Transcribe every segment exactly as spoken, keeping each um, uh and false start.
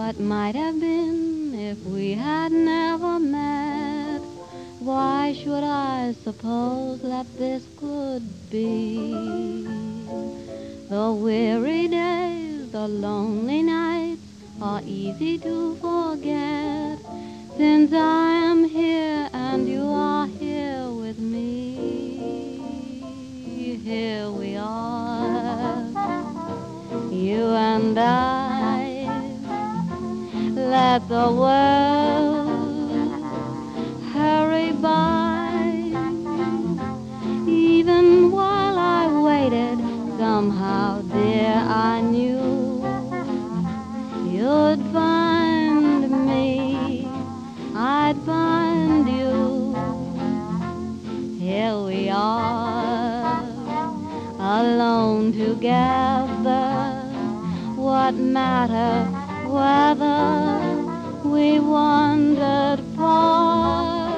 What might have been if we had never met? Why should I suppose that this could be? The weary days, the lonely nights are easy to forget, since I am here and you are here with me. Here we are, you and I. Let the world hurry by. Even while I waited, somehow, dear, I knew you'd find me, I'd find you. Here we are, alone together. What matter whether we wandered far?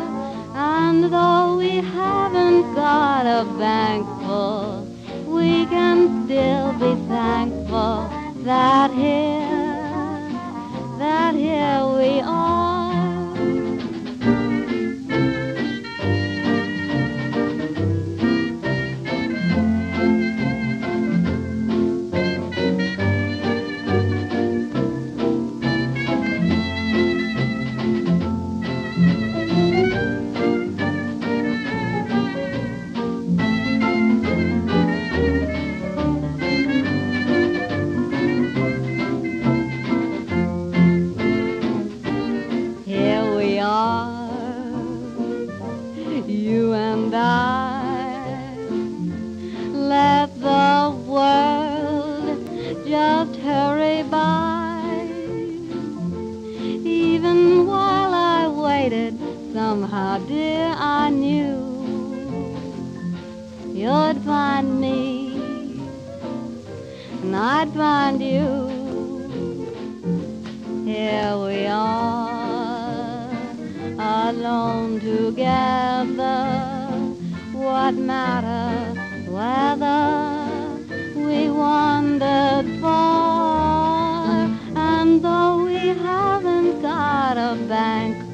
And though we haven't got a bank full, we can still be thankful that here, that here we are. Somehow, dear, I knew you'd find me, and I'd find you. Here we are, alone together. What matter whether we wandered far? And though we haven't got a bank